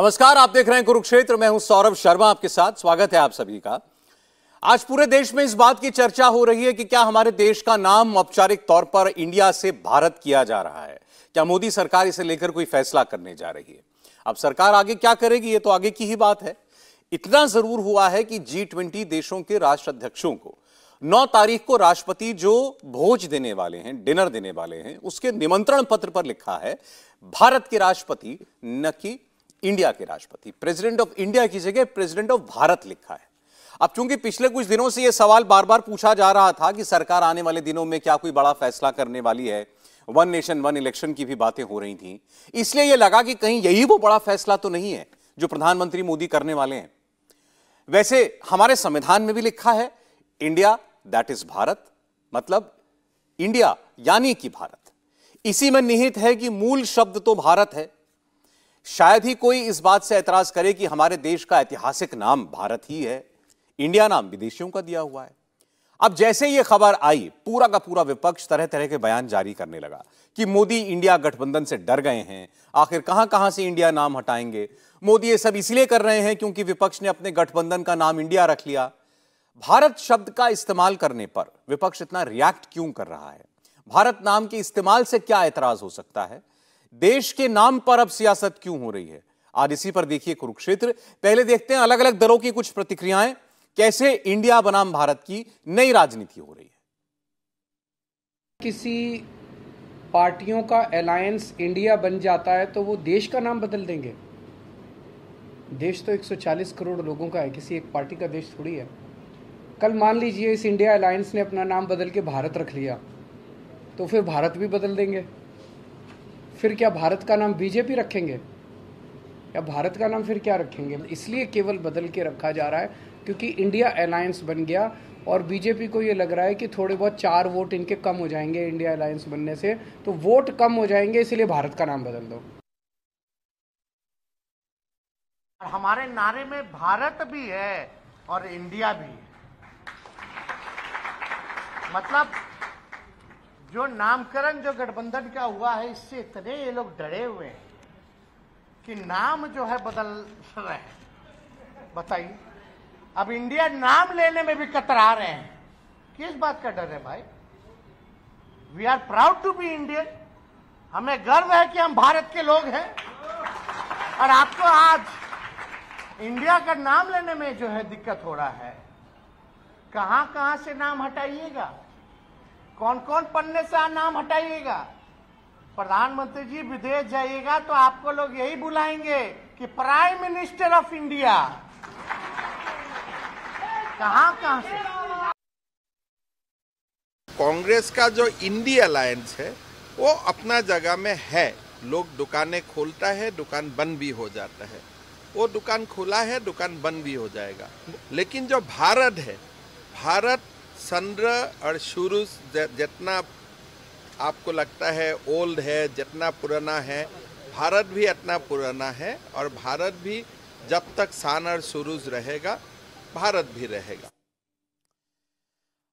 नमस्कार, आप देख रहे हैं कुरुक्षेत्र। मैं हूं सौरभ शर्मा, आपके साथ स्वागत है आप सभी का। आज पूरे देश में इस बात की चर्चा हो रही है कि क्या हमारे देश का नाम औपचारिक तौर पर इंडिया से भारत किया जा रहा है। क्या मोदी सरकार इसे लेकर कोई फैसला करने जा रही है। अब सरकार आगे क्या करेगी ये तो आगे की ही बात है। इतना जरूर हुआ है कि G20 देशों के राष्ट्राध्यक्षों को 9 तारीख को राष्ट्रपति जो भोज देने वाले हैं, डिनर देने वाले हैं, उसके निमंत्रण पत्र पर लिखा है भारत के राष्ट्रपति, न कि इंडिया के राष्ट्रपति। प्रेसिडेंट ऑफ इंडिया की जगह प्रेसिडेंट ऑफ भारत लिखा है। अब चूंकि पिछले कुछ दिनों से यह सवाल बार बार पूछा जा रहा था कि सरकार आने वाले दिनों में क्या कोई बड़ा फैसला करने वाली है, वन नेशन वन इलेक्शन की भी बातें हो रही थी, इसलिए यह लगा कि कहीं यही वो बड़ा फैसला तो नहीं है जो प्रधानमंत्री मोदी करने वाले हैं। वैसे हमारे संविधान में भी लिखा है इंडिया दैट इज भारत, मतलब इंडिया यानी कि भारत। इसी में निहित है कि मूल शब्द तो भारत है। शायद ही कोई इस बात से ऐतराज करे कि हमारे देश का ऐतिहासिक नाम भारत ही है, इंडिया नाम विदेशियों का दिया हुआ है। अब जैसे यह खबर आई, पूरा का पूरा विपक्ष तरह तरह के बयान जारी करने लगा कि मोदी इंडिया गठबंधन से डर गए हैं, आखिर कहां कहां से इंडिया नाम हटाएंगे। मोदी ये सब इसलिए कर रहे हैं क्योंकि विपक्ष ने अपने गठबंधन का नाम इंडिया रख लिया। भारत शब्द का इस्तेमाल करने पर विपक्ष इतना रिएक्ट क्यों कर रहा है, भारत नाम के इस्तेमाल से क्या ऐतराज हो सकता है, देश के नाम पर अब सियासत क्यों हो रही है, आज इसी पर देखिए कुरुक्षेत्र। पहले देखते हैं अलग अलग दलों की कुछ प्रतिक्रियाएं, कैसे इंडिया बनाम भारत की नई राजनीति हो रही है। किसी पार्टियों का अलायंस इंडिया बन जाता है तो वो देश का नाम बदल देंगे। देश तो 140 करोड़ लोगों का है, किसी एक पार्टी का देश थोड़ी है। कल मान लीजिए इस इंडिया अलायंस ने अपना नाम बदल के भारत रख लिया तो फिर भारत भी बदल देंगे। फिर क्या भारत का नाम बीजेपी रखेंगे या भारत का नाम फिर क्या रखेंगे। इसलिए केवल बदल के रखा जा रहा है क्योंकि इंडिया अलायंस बन गया और बीजेपी को ये लग रहा है कि थोड़े बहुत 4 वोट इनके कम हो जाएंगे इंडिया अलायंस बनने से, तो वोट कम हो जाएंगे, इसलिए भारत का नाम बदल दो। हमारे नारे में भारत भी है और इंडिया भी है, मतलब जो नामकरण जो गठबंधन का हुआ है इससे इतने ये लोग डरे हुए हैं कि नाम जो है बदल रहे हैं। बताइए, अब इंडिया नाम लेने में भी कतरा रहे हैं। किस बात का डर है भाई। We are proud to be Indian, हमें गर्व है कि हम भारत के लोग हैं। और आपको आज इंडिया का नाम लेने में जो है दिक्कत हो रहा है। कहां कहां से नाम हटाइएगा, कौन कौन पन्ने से नाम हटाइएगा। प्रधानमंत्री जी विदेश जाइएगा तो आपको लोग यही बुलाएंगे कि प्राइम मिनिस्टर ऑफ इंडिया। कहां कहां से कांग्रेस का जो इंडिया अलायंस है वो अपना जगह में है। लोग दुकानें खोलता है, दुकान बंद भी हो जाता है, वो दुकान खुला है, दुकान बंद भी हो जाएगा। लेकिन जो भारत है, भारत संद्र और शुरू जितना आपको लगता है ओल्ड है, जितना पुराना है, भारत भी इतना पुराना है। और भारत भी जब तक सान और शुरूज रहेगा भारत भी रहेगा।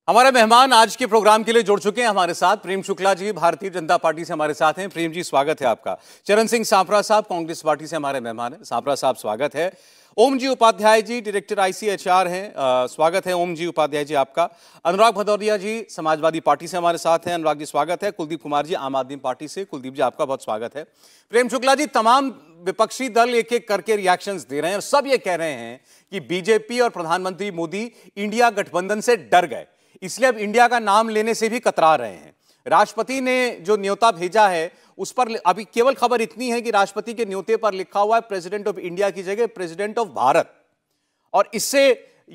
हमारे मेहमान आज के प्रोग्राम के लिए जुड़ चुके हैं हमारे साथ प्रेम शुक्ला जी, भारतीय जनता पार्टी से हमारे साथ हैं। प्रेम जी स्वागत है आपका। चरण सिंह सांपरा साहब, कांग्रेस पार्टी से हमारे मेहमान हैं। सांपरा साहब स्वागत है। ओम जी उपाध्याय जी, डायरेक्टर ICHR हैं। स्वागत है ओम जी उपाध्याय जी आपका। अनुराग भदौरिया जी समाजवादी पार्टी से हमारे साथ हैं। अनुराग जी स्वागत है। कुलदीप कुमार जी आम आदमी पार्टी से, कुलदीप जी आपका बहुत स्वागत है। प्रेम शुक्ला जी, तमाम विपक्षी दल एक एक करके रिएक्शंस दे रहे हैं और सब ये कह रहे हैं कि बीजेपी और प्रधानमंत्री मोदी इंडिया गठबंधन से डर गए, इसलिए अब इंडिया का नाम लेने से भी कतरा रहे हैं। राष्ट्रपति ने जो न्योता भेजा है उस पर अभी केवल खबर इतनी है कि राष्ट्रपति के न्योते पर लिखा हुआ है प्रेसिडेंट ऑफ इंडिया की जगह प्रेसिडेंट ऑफ भारत। और इससे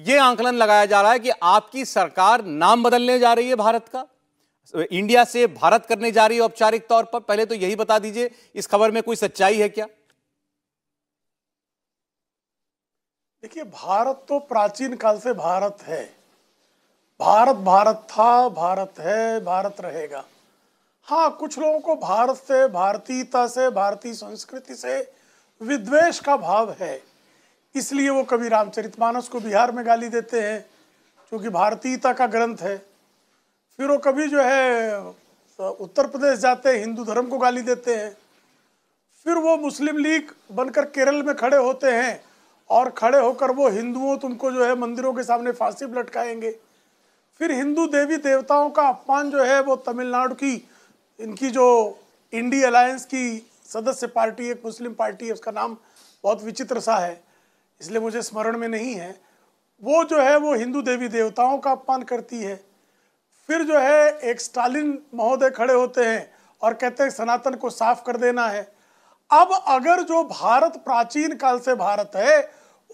यह आंकलन लगाया जा रहा है कि आपकी सरकार नाम बदलने जा रही है भारत का, इंडिया से भारत करने जा रही है औपचारिक तौर पर। पहले तो यही बता दीजिए, इस खबर में कोई सच्चाई है क्या। देखिए, भारत तो प्राचीन काल से भारत है। भारत भारत था, भारत है, भारत रहेगा। हाँ, कुछ लोगों को भारत से, भारतीयता से, भारतीय संस्कृति से विद्वेष का भाव है, इसलिए वो कभी रामचरितमानस को बिहार में गाली देते हैं क्योंकि भारतीयता का ग्रंथ है। फिर वो कभी जो है उत्तर प्रदेश जाते हैं, हिंदू धर्म को गाली देते हैं। फिर वो मुस्लिम लीग बनकर केरल में खड़े होते हैं और खड़े होकर वो हिंदुओं तुमको जो है मंदिरों के सामने फांसी पर लटकाएंगे। फिर हिंदू देवी देवताओं का अपमान जो है वो तमिलनाडु की इनकी जो इंडी अलायंस की सदस्य पार्टी, एक मुस्लिम पार्टी है, उसका नाम बहुत विचित्र सा है इसलिए मुझे स्मरण में नहीं है, वो जो है वो हिंदू देवी देवताओं का अपमान करती है। फिर जो है एक स्टालिन महोदय खड़े होते हैं और कहते हैं सनातन को साफ कर देना है। अब अगर जो भारत प्राचीन काल से भारत है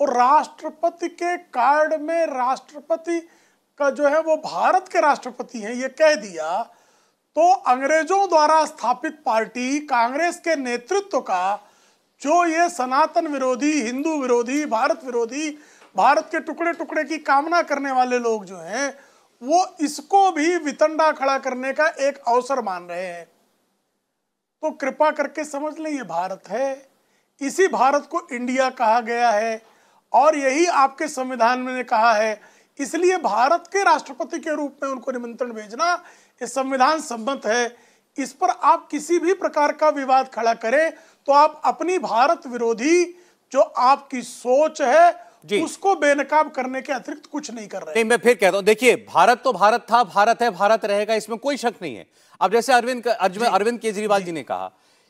वो राष्ट्रपति के कार्ड में राष्ट्रपति का जो है वो भारत के राष्ट्रपति हैं ये कह दिया तो अंग्रेजों द्वारा स्थापित पार्टी कांग्रेस के नेतृत्व का जो ये सनातन विरोधी, हिंदू विरोधी, भारत के टुकड़े टुकड़े की कामना करने वाले लोग जो हैं वो इसको भी वितंडा खड़ा करने का एक अवसर मान रहे हैं। तो कृपा करके समझ लें ये भारत है, इसी भारत को इंडिया कहा गया है और यही आपके संविधान में कहा है, इसलिए भारत के राष्ट्रपति के रूप में उनको निमंत्रण भेजना ये संविधान सम्मत है। इस पर आप किसी भी प्रकार का विवाद खड़ा करें तो आप अपनी भारत विरोधी जो आपकी सोच है उसको बेनकाब करने के अतिरिक्त कुछ नहीं कर रहे। नहीं, मैं फिर कहता हूं, देखिए भारत तो भारत था, भारत है, भारत रहेगा, इसमें कोई शक नहीं है। अब जैसे अरविंद केजरीवाल जी ने कहा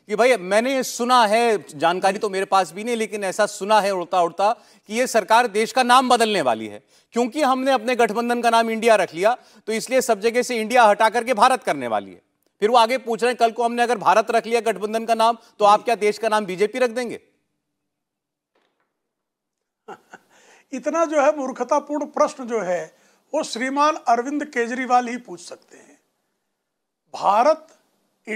कि भाई मैंने सुना है, जानकारी तो मेरे पास भी नहीं लेकिन ऐसा सुना है उड़ता उड़ता कि ये सरकार देश का नाम बदलने वाली है क्योंकि हमने अपने गठबंधन का नाम इंडिया रख लिया तो इसलिए सब जगह से इंडिया हटा करके भारत करने वाली है। फिर वो आगे पूछ रहे हैं कल को हमने अगर भारत रख लिया गठबंधन का नाम तो आप क्या देश का नाम बीजेपी रख देंगे? इतना जो है मूर्खतापूर्ण प्रश्न जो है वो श्रीमान अरविंद केजरीवाल ही पूछ सकते हैं। भारत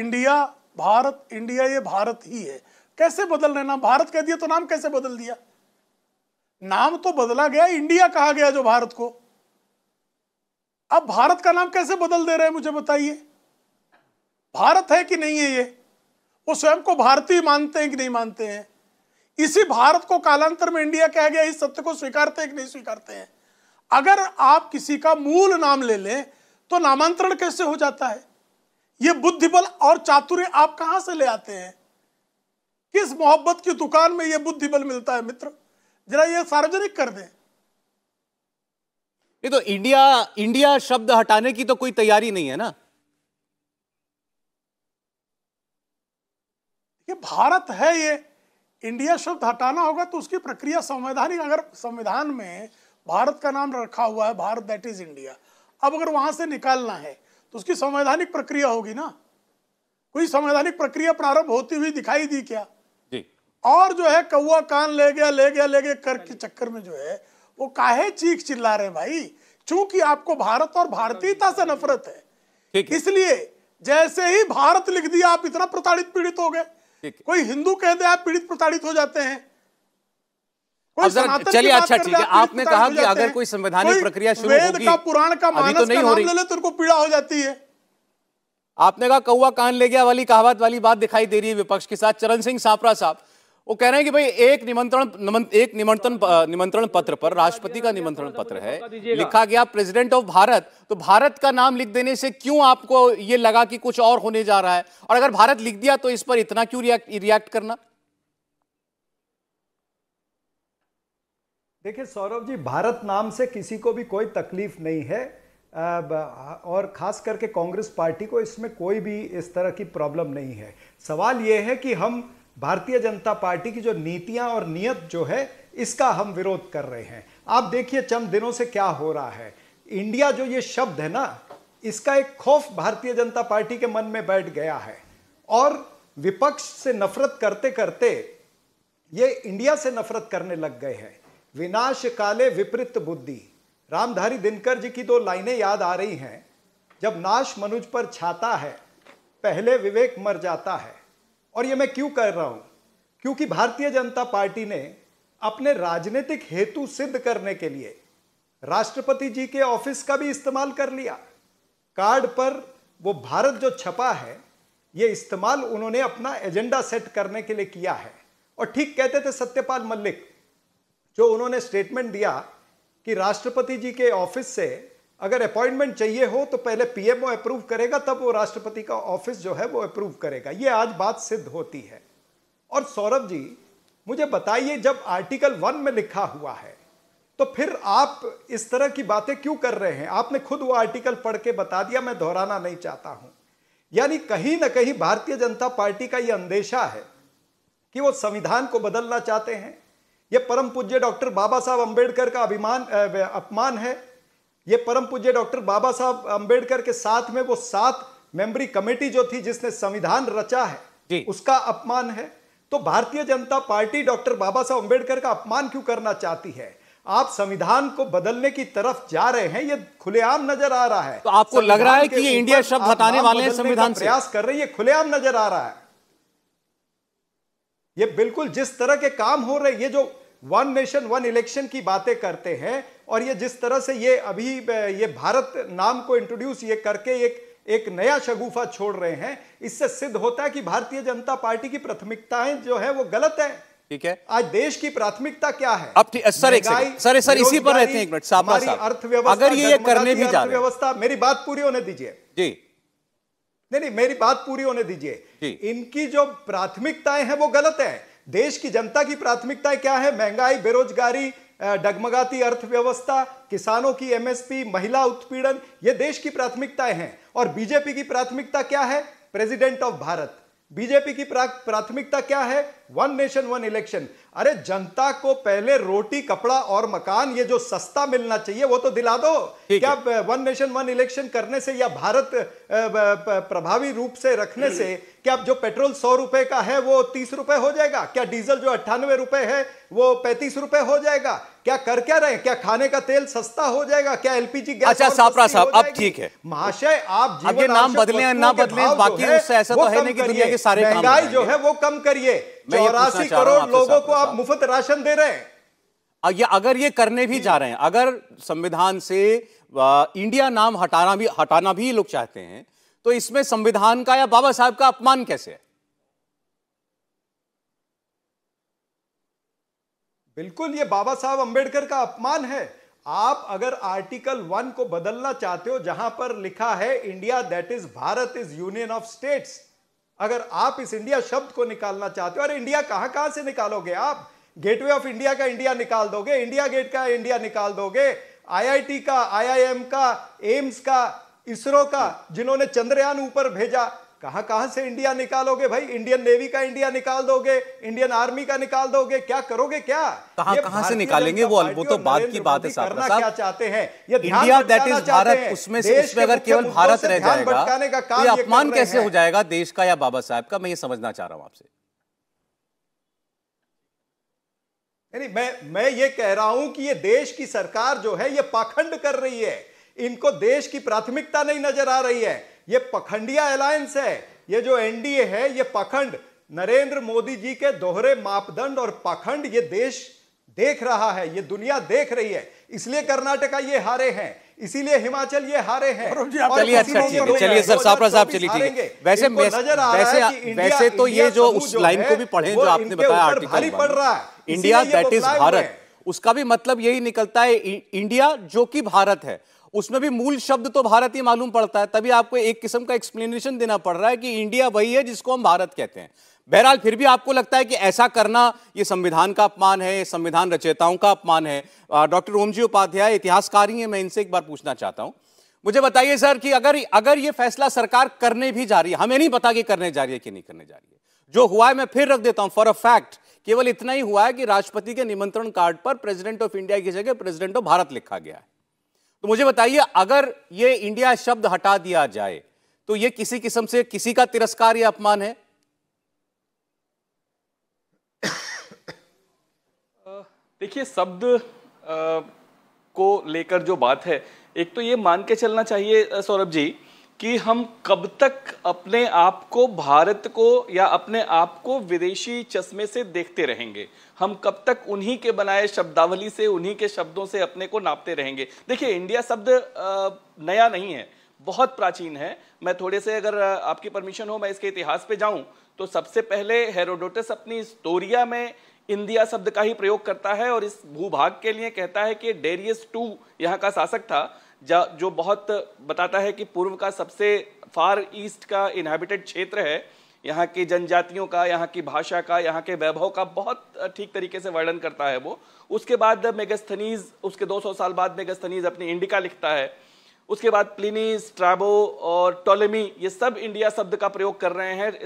इंडिया, भारत इंडिया, ये भारत ही है, कैसे बदल रहे नाम? भारत कह दिया तो नाम कैसे बदल दिया? नाम तो बदला गया, इंडिया कहा गया जो भारत को, अब भारत का नाम कैसे बदल दे रहे हैं मुझे बताइए? भारत है कि नहीं है ये? वो स्वयं को भारतीय मानते हैं कि नहीं मानते हैं? इसी भारत को कालांतर में इंडिया कहा गया, इस सत्य को स्वीकारते हैं कि नहीं स्वीकारते हैं? अगर आप किसी का मूल नाम ले लें तो नामांतरण कैसे हो जाता है? ये बुद्धिबल और चातुर्य आप कहां से ले आते हैं? किस मोहब्बत की दुकान में ये बुद्धिबल मिलता है मित्र? जरा ये सार्वजनिक कर दें। ये तो इंडिया इंडिया शब्द हटाने की तो कोई तैयारी नहीं है ना। ये भारत है, ये इंडिया शब्द हटाना होगा तो उसकी प्रक्रिया संवैधानिक, अगर संविधान में भारत का नाम रखा हुआ है भारत दैट इज इंडिया, अब अगर वहां से निकालना है तो उसकी संवैधानिक प्रक्रिया होगी ना। कोई संवैधानिक प्रक्रिया प्रारंभ होती हुई दिखाई दी क्या? जी। और जो है कौवा कान ले गया कर के चक्कर में जो है वो काहे चीख चिल्ला रहे हैं भाई? चूंकि आपको भारत और भारतीयता से नफरत है, इसलिए जैसे ही भारत लिख दिया आप इतना प्रताड़ित पीड़ित हो गए। कोई हिंदू कह दे आप पीड़ित प्रताड़ित हो जाते हैं। चलिए अच्छा ठीक है, आपने कहा कि अगर कोई संवैधानिक प्रक्रिया शुरू होगी, पुराण का मानस का नाम ले ले तो उनको पीड़ा हो जाती है। आपने कहा कौवा कान ले गया वाली कहावत वाली बात दिखाई दे रही है विपक्ष के साथ। चरण सिंह सांपरा साहब वो कह रहे हैं कि भाई एक निमंत्रण पत्र पर, राष्ट्रपति का निमंत्रण पत्र है, लिखा गया प्रेसिडेंट ऑफ भारत, तो भारत का नाम लिख देने से क्यों आपको ये लगा कि कुछ और होने जा रहा है? और अगर भारत लिख दिया तो इस पर इतना क्यों रिएक्ट करना? देखिए सौरभ जी, भारत नाम से किसी को भी कोई तकलीफ नहीं है और ख़ास करके कांग्रेस पार्टी को इसमें कोई भी इस तरह की प्रॉब्लम नहीं है। सवाल ये है कि हम भारतीय जनता पार्टी की जो नीतियां और नियत जो है इसका हम विरोध कर रहे हैं। आप देखिए चंद दिनों से क्या हो रहा है। इंडिया जो ये शब्द है ना, इसका एक खौफ भारतीय जनता पार्टी के मन में बैठ गया है और विपक्ष से नफरत करते करते ये इंडिया से नफरत करने लग गए हैं। विनाश काले विपरीत बुद्धि, रामधारी दिनकर जी की दो लाइनें याद आ रही हैं। जब नाश मनुज पर छाता है पहले विवेक मर जाता है। और ये मैं क्यों कर रहा हूँ? क्योंकि भारतीय जनता पार्टी ने अपने राजनीतिक हेतु सिद्ध करने के लिए राष्ट्रपति जी के ऑफिस का भी इस्तेमाल कर लिया। कार्ड पर वो भारत जो छपा है ये इस्तेमाल उन्होंने अपना एजेंडा सेट करने के लिए किया है। और ठीक कहते थे सत्यपाल मल्लिक जो उन्होंने स्टेटमेंट दिया कि राष्ट्रपति जी के ऑफिस से अगर अपॉइंटमेंट चाहिए हो तो पहले पीएमओ अप्रूव करेगा तब वो राष्ट्रपति का ऑफिस जो है वो अप्रूव करेगा। ये आज बात सिद्ध होती है। और सौरभ जी मुझे बताइए, जब आर्टिकल 1 में लिखा हुआ है तो फिर आप इस तरह की बातें क्यों कर रहे हैं? आपने खुद वो आर्टिकल पढ़ के बता दिया, मैं दोहराना नहीं चाहता हूं। यानी कहीं ना कहीं भारतीय जनता पार्टी का ये अंदेशा है कि वो संविधान को बदलना चाहते हैं। ये परम पूज्य डॉक्टर बाबा साहब अंबेडकर का अपमान है। ये परम पूज्य डॉक्टर बाबा साहब अंबेडकर के साथ में वो 7 मेंबरी कमेटी जो थी जिसने संविधान रचा है, उसका अपमान है। तो भारतीय जनता पार्टी डॉक्टर बाबा साहब अंबेडकर का अपमान क्यों करना चाहती है? आप संविधान को बदलने की तरफ जा रहे हैं, ये खुलेआम नजर आ रहा है। तो आपको लग रहा है कि ये इंडिया शब्द हटाने वाले हैं संविधान से, प्रयास कर रहे हैं, ये खुलेआम नजर आ रहा है। ये बिल्कुल जिस तरह के काम हो रहे, ये जो 1 नेशन 1 इलेक्शन की बातें करते हैं और ये जिस तरह से ये अभी ये भारत नाम को इंट्रोड्यूस ये करके एक नया शगुफा छोड़ रहे हैं, इससे सिद्ध होता है कि भारतीय जनता पार्टी की प्राथमिकताएं जो है वो गलत है। ठीक है, आज देश की प्राथमिकता क्या है? अब सर इसी पर रहते हैं एक मिनट। हमारी अर्थव्यवस्था, अगर ये करने भी जा रहे हैं अर्थव्यवस्था, मेरी बात पूरी होने दीजिए जी। नहीं, मेरी बात पूरी होने दीजिए। इनकी जो प्राथमिकताएं हैं वो गलत है। देश की जनता की प्राथमिकताएं क्या है? महंगाई, बेरोजगारी, डगमगाती अर्थव्यवस्था, किसानों की एमएसपी, महिला उत्पीड़न, ये देश की प्राथमिकताएं हैं। और बीजेपी की प्राथमिकता क्या है? President of Bharat. बीजेपी की प्राथमिकता क्या है? 1 नेशन 1 इलेक्शन। अरे जनता को पहले रोटी, कपड़ा और मकान, ये जो सस्ता मिलना चाहिए वो तो दिला दो। क्या 1 नेशन 1 इलेक्शन करने से या भारत प्रभावी रूप से रखने से क्या जो पेट्रोल 100 रुपए का है वो 30 रुपए हो जाएगा? क्या डीजल जो 98 रुपए है वो 35 रुपए हो जाएगा? क्या कर क्या रहे? क्या खाने का तेल सस्ता हो जाएगा? क्या एलपीजी गैस? अच्छा सांपरा साहब, अब ठीक है महाशय, आप जीवन नाम बदले ना बदले, बाकी उससे ऐसा तो है नहीं कि दुनिया के सारे काम, महंगाई जो है वो कम करिए। 84 करोड़ लोगों को आप मुफ्त राशन दे रहे हैं। ये अगर ये करने भी जा रहे हैं, अगर संविधान से इंडिया नाम हटाना भी लोग चाहते हैं, तो इसमें संविधान का या बाबा साहब का अपमान कैसे है? बिल्कुल ये बाबा साहब अंबेडकर का अपमान है। आप अगर आर्टिकल 1 को बदलना चाहते हो, जहां पर लिखा है India that is Bharat is union of states, अगर आप इस इंडिया शब्द को निकालना चाहते हो, और इंडिया कहां से निकालोगे? आप गेटवे ऑफ इंडिया का इंडिया निकाल दोगे, इंडिया गेट का इंडिया निकाल दोगे, आईआईटी का, आईआईएम का, एम्स का, इसरो का, जिन्होंने चंद्रयान ऊपर भेजा, कहां से इंडिया निकालोगे भाई? इंडियन नेवी का इंडिया निकाल दोगे, इंडियन आर्मी का निकाल दोगे, क्या करोगे? क्या कहां से निकालेंगे? वो तो बात की बात है साहब, क्या चाहते हैं? इंडिया दैट इज भारत, उसमें से अगर केवल भारत रह जाएगा तो ये अपमान कैसे हो जाएगा देश का या बाबा साहब का? मैं ये समझना चाह रहा हूं आपसे। मैं ये कह रहा हूं कि ये देश की सरकार जो है ये पाखंड कर रही है। इनको देश की प्राथमिकता नहीं नजर आ रही है। ये पखंडिया अलायंस है, ये जो एनडीए है ये पखंड, नरेंद्र मोदी जी के दोहरे मापदंड और पखंड ये देश देख रहा है, ये दुनिया देख रही है। इसलिए कर्नाटका ये हारे हैं, इसीलिए हिमाचल ये हारे हैं। चलिए सर सांपरा साहब, चलिए ठीक है। वैसे तो ये जो उस लाइन को भी पढ़े जो आपने बताया आर्टिकल पढ़ रहा है, इंडिया दैट इज भारत, उसका भी मतलब यही निकलता है इंडिया जो कि भारत है, उसमें भी मूल शब्द तो भारत ही मालूम पड़ता है। तभी आपको एक किस्म का एक्सप्लेनेशन देना पड़ रहा है कि इंडिया वही है जिसको हम भारत कहते हैं। बहरहाल फिर भी आपको लगता है कि ऐसा करना ये संविधान का अपमान है, संविधान रचयिताओं का अपमान है। डॉक्टर ओम जी उपाध्याय इतिहासकार हैं, मैं इनसे एक बार पूछना चाहता हूं। मुझे बताइए सर कि अगर ये फैसला सरकार करने भी जा रही है, हमें नहीं पता कि करने जा रही है कि नहीं करने जा रही है, जो हुआ है मैं फिर रख देता हूं, फॉर अ फैक्ट केवल इतना ही हुआ है कि राष्ट्रपति के निमंत्रण कार्ड पर प्रेसिडेंट ऑफ इंडिया की जगह प्रेसिडेंट ऑफ भारत लिखा गया है। तो मुझे बताइए, अगर ये इंडिया शब्द हटा दिया जाए तो ये किसी किस्म से किसी का तिरस्कार या अपमान है? देखिए शब्द को लेकर जो बात है, एक तो ये मान के चलना चाहिए सौरभ जी कि हम कब तक अपने आप को, भारत को या अपने आप को विदेशी चश्मे से देखते रहेंगे? हम कब तक उन्हीं के बनाए शब्दावली से, उन्हीं के शब्दों से अपने को नापते रहेंगे? देखिए इंडिया शब्द नया नहीं है, बहुत प्राचीन है। मैं थोड़े से, अगर आपकी परमिशन हो, मैं इसके इतिहास पे जाऊं तो सबसे पहले हेरोडोटस अपनी हिस्टोरिया में इंडिया शब्द का ही प्रयोग करता है और इस भूभाग के लिए कहता है कि डेरियस II यहाँ का शासक था, जो बहुत बताता है कि पूर्व का सबसे फार ईस्ट का इनहैबिटेड क्षेत्र है। यहाँ की जनजातियों का, यहाँ की भाषा का, यहाँ के वैभव का बहुत ठीक तरीके से वर्णन करता है वो। उसके बाद मेगस्थनीज, उसके 200 साल बाद मेगस्थनीज अपनी इंडिका लिखता है। उसके बाद प्लिनी, स्ट्रैबो और टोलेमी ये सब इंडिया शब्द का प्रयोग कर रहे हैं।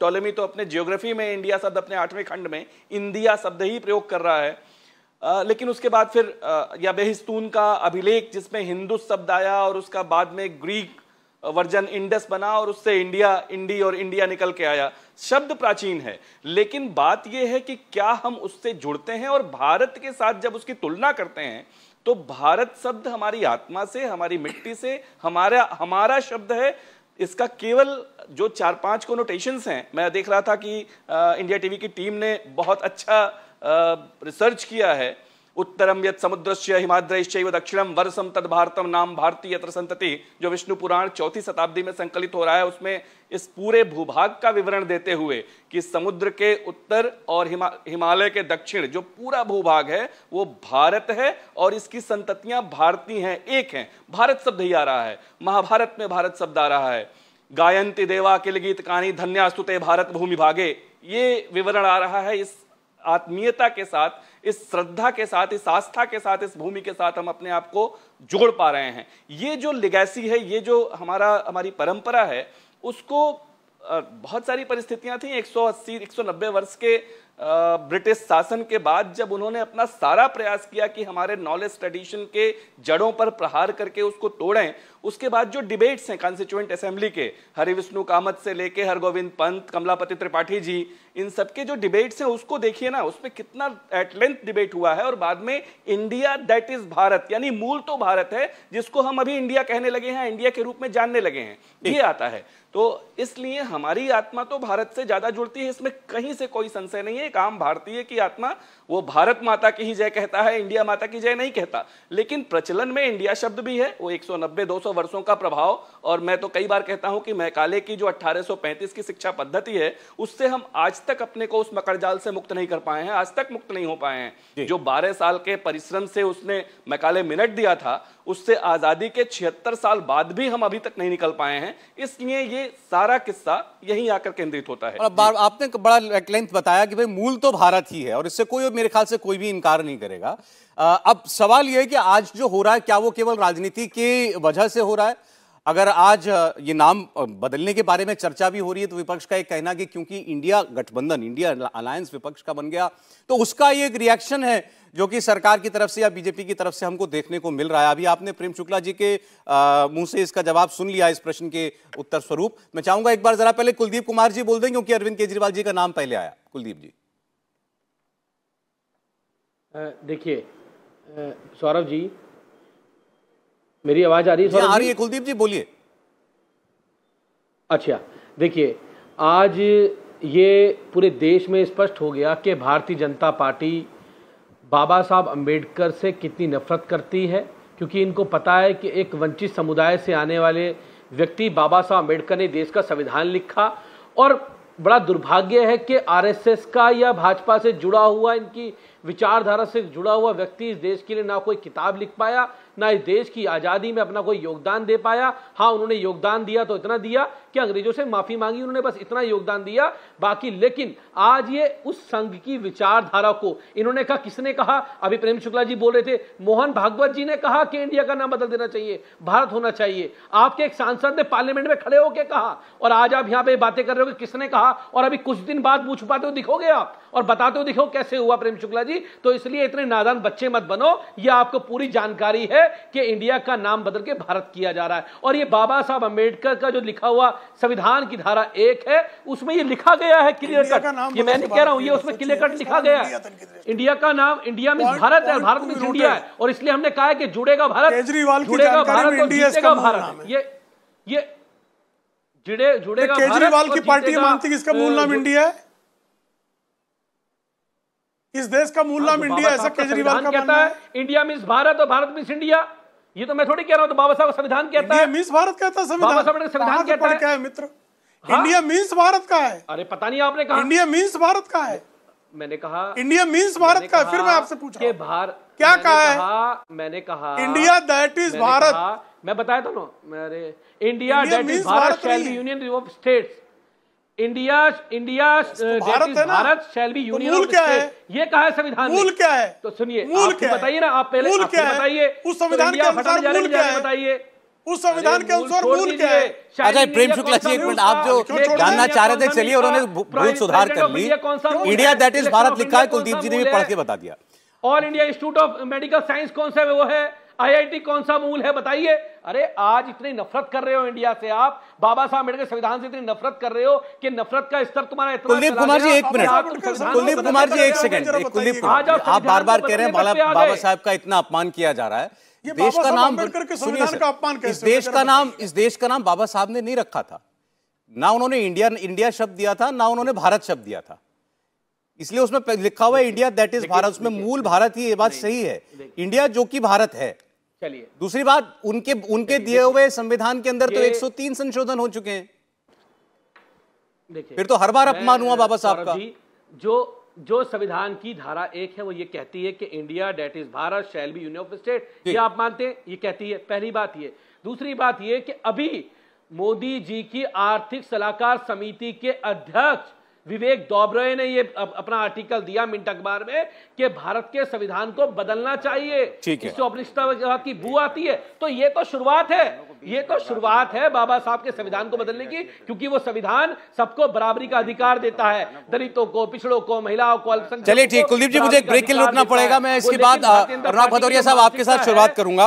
टोलेमी तो अपने ज्योग्राफी में इंडिया शब्द अपने 8वें खंड में इंडिया शब्द ही प्रयोग कर रहा है। लेकिन उसके बाद फिर याबेहिस्तून का अभिलेख जिसमें हिंदू शब्द आया और उसका बाद में ग्रीक वर्जन इंडस बना और उससे इंडिया, इंडी और इंडिया निकल के आया। शब्द प्राचीन है लेकिन बात यह है कि क्या हम उससे जुड़ते हैं और भारत के साथ जब उसकी तुलना करते हैं तो भारत शब्द हमारी आत्मा से, हमारी मिट्टी से, हमारा शब्द है। इसका केवल जो 4-5 कोनोटेशंस हैं, मैं देख रहा था कि इंडिया टीवी की टीम ने बहुत अच्छा रिसर्च किया है। उत्तरम यत् समुद्रस्य हिमाद्रैश्चैव दक्षिणम वर्षम तद भारतम नाम भारती यत्र संतति, जो विष्णु पुराण 4वीं शताब्दी में संकलित हो रहा है, उसमें इस पूरे भूभाग का विवरण देते हुए कि समुद्र के उत्तर और हिमालय के दक्षिण जो पूरा भूभाग है वो भारत है और इसकी संततियां भारती हैं, एक हैं। भारत शब्द ही आ रहा है, महाभारत में भारत शब्द आ रहा है। गायंती देवा किल गीत कानी धन्यास्तुते भारत भूमि भागे, ये विवरण आ रहा है। इस आत्मीयता के साथ, इस श्रद्धा के साथ, इस आस्था के साथ, इस भूमि के साथ हम अपने आप को जोड़ पा रहे हैं। ये जो लेगेसी है, ये जो हमारी परंपरा है, उसको बहुत सारी परिस्थितियां थी। 180-190 वर्ष के ब्रिटिश शासन के बाद जब उन्होंने अपना सारा प्रयास किया कि हमारे नॉलेज ट्रेडिशन के जड़ों पर प्रहार करके उसको तोड़ें, उसके बाद जो डिबेट्स हैं कॉन्स्टिट्यूएंट असेंबली के, हरिविष्णु कामत से लेके हरगोविंद पंत, कमलापति त्रिपाठी जी, इन सबके जो डिबेट्स हैं उसको देखिए ना, उसमें कितना एट लेंथ डिबेट हुआ है। और बाद में इंडिया दैट इज भारत, यानी मूल तो भारत है जिसको हम अभी इंडिया कहने लगे हैं, इंडिया के रूप में जानने लगे हैं, ये आता है। तो इसलिए हमारी आत्मा तो भारत से ज्यादा जुड़ती है, इसमें कहीं से कोई संशय नहीं है। एक आम भारतीय की आत्मा वो भारत माता की ही जय कहता है, इंडिया माता की जय नहीं कहता। लेकिन प्रचलन में इंडिया शब्द भी है, वो 190-200 वर्षों का प्रभाव। और मैं तो कई बार कहता हूं कि मैकाले की जो 1835 की शिक्षा पद्धति है उससे हम आज तक अपने को उस मकड़जाल से मुक्त नहीं कर पाए हैं, आज तक मुक्त नहीं हो पाए हैं। जो 12 साल के परिश्रम से उसने मैकाले मिनट दिया था, उससे आजादी के 76 साल बाद भी हम अभी तक नहीं निकल पाए हैं। इसलिए ये सारा किस्सा यहीं आकर केंद्रित होता है। और आपने बड़ा लेंथ बताया कि भाई मूल तो भारत ही है और इससे कोई, मेरे ख्याल से कोई भी इनकार नहीं करेगा। अब सवाल यह है कि आज जो हो रहा है क्या वो केवल राजनीति की वजह से हो रहा है? अगर आज ये नाम बदलने के बारे में चर्चा भी हो रही है तो विपक्ष का एक कहना कि क्योंकि इंडिया गठबंधन, इंडिया अलायंस विपक्ष का बन गया तो उसका ये एक रिएक्शन है जो कि सरकार की तरफ से या बीजेपी की तरफ से हमको देखने को मिल रहा है। अभी आपने प्रेम शुक्ला जी के मुंह से इसका जवाब सुन लिया, इस प्रश्न के उत्तर स्वरूप। मैं चाहूंगा एक बार जरा पहले कुलदीप कुमार जी बोल दें क्योंकि अरविंद केजरीवाल जी का नाम पहले आया। कुलदीप जी। देखिए सौरभ जी, मेरी आवाज आ रही है? आ रही है, कुलदीप जी बोलिए। अच्छा, देखिए आज ये पूरे देश में स्पष्ट हो गया कि भारतीय जनता पार्टी बाबा साहब अंबेडकर से कितनी नफरत करती है, क्योंकि इनको पता है कि एक वंचित समुदाय से आने वाले व्यक्ति, बाबा साहब अंबेडकर ने देश का संविधान लिखा। और बड़ा दुर्भाग्य है कि आरएसएस का या भाजपा से जुड़ा हुआ, इनकी विचारधारा से जुड़ा हुआ व्यक्ति इस देश के लिए ना कोई किताब लिख पाया, ना इस देश की आज़ादी में अपना कोई योगदान दे पाया। हाँ, उन्होंने योगदान दिया तो इतना दिया कि अंग्रेजों से माफ़ी मांगी, उन्होंने बस इतना योगदान दिया बाकी। लेकिन आज ये उस संघ की विचारधारा को इन्होंने कहा, किसने कहा, अभी प्रेम शुक्ला जी बोल रहे थे, मोहन भागवत जी ने कहा कि इंडिया का नाम बदल देना चाहिए, भारत होना चाहिए। आपके एक सांसद ने पार्लियामेंट में खड़े होकर कहा, और आज आप यहाँ पर बातें कर रहे हो कि किसने कहा, और अभी कुछ दिन बाद मुँह छुपाते हो दिखोगे आप और बताते हो दिखो कैसे हुआ प्रेम शुक्ला जी। तो इसलिए इतने नादान बच्चे मत बनो, यह आपको पूरी जानकारी है कि इंडिया का नाम बदल के भारत किया जा रहा है। और ये बाबा साहब अंबेडकर का जो लिखा हुआ संविधान की धारा 1 है उसमें ये लिखा गया है क्लियर कट, ये मैं नहीं कह रहा हूं, ये उसमें क्लियर कट लिखा गया है इंडिया का नाम, इंडिया में भारत है, भारत में इंडिया है। और इसलिए हमने कहा है कि जुड़ेगा भारत, जुड़ेगा भारत, ये जुड़ेगा। केजरीवाल की पार्टी मानती है इसका मूल नाम इंडिया है, इस देश का मूल नाम इंडिया, ऐसा केजरीवाल का कहता है। इंडिया मिस भारत और भारत मिस इंडिया, ये तो मैं थोड़ी कह रहा हूं। तो बाबा साहब का संविधान कहता है मिस भारत कहता है, संविधान कहता है क्या है मित्र, इंडिया मींस भारत का है। अरे पता नहीं आपने कहा इंडिया मींस भारत का है, मैंने कहा इंडिया मींस भारत का है। फिर मैं आपसे पूछ रहा हूं क्या कहा है, मैंने कहा इंडिया दैट इज भारत, मैं बताया था ना, India that is Bharat, union of states. Bharat shall be union, ये कहा है संविधान। मूल क्या है तो सुनिए, मूल क्या बताइए ना आप, पहले बताइए उस संविधान के अनुसार, बताइए उस संविधान के अनुसार मूल क्या है। अच्छा प्रेम शुक्ला जी एक मिनट, आप जो जानना चाह रहे थे चलिए, उन्होंने बहुत सुधार कर ली। इंडिया दैट इज भारत लिखा है, कुलदीप जी ने भी पढ़ के बता दिया। All India Institute of Medical Science कौन सा है, वो है आईआईटी, कौन सा मूल है बताइए। अरे आज इतनी नफरत कर रहे हो इंडिया से, आप बाबा साहब अंबेडकर संविधान से इतनी नफरत कर रहे हो कि नफरत का स्तर तुम्हारा इतना। कुलदीप कुमार जी एक मिनट, कुलदीप कुमार जी एक सेकंड, कुलदीप कुमार जी आप बार बार कह रहे हैं बाबा साहब का इतना अपमान किया जा रहा है। देश का नाम, संविधान का अपमान, इस देश का नाम बाबा साहब ने नहीं रखा था ना, उन्होंने इंडिया शब्द दिया था ना उन्होंने भारत शब्द दिया था, इसलिए उसमें लिखा हुआ है इंडिया दैट इज भारत, उसमें मूल भारत ही, ये बात सही है, इंडिया जो कि भारत है। चलिए दूसरी बात, उनके दिए हुए संविधान के अंदर तो 103 संशोधन हो चुके हैं, फिर तो हर बार अपमान हुआ बाबा साहब का। जो संविधान की धारा 1 है वो ये कहती है कि India that is Bharat shall be union of state, ये आप मानते हैं, ये कहती है, पहली बात ये। दूसरी बात ये कि अभी मोदी जी की आर्थिक सलाहकार समिति के अध्यक्ष विवेक दौब्रे ने ये अपना आर्टिकल दिया मिंट अखबार में कि भारत के संविधान को बदलना चाहिए, इससे औपनिवेशवाद की बू आती है। तो ये तो शुरुआत है, ये तो शुरुआत है बाबा साहब के संविधान को बदलने की, क्योंकि वो संविधान सबको बराबरी का अधिकार देता है, दलितों को, पिछड़ों को, महिलाओं को, अल्पसंख्यक। चलिए ठीक, कुलदीप जी मुझे एक ब्रेक के लिए रुकना पड़ेगा, मैं इसके बाद अनुराग भदौरिया साहब आपके साथ शुरुआत करूंगा।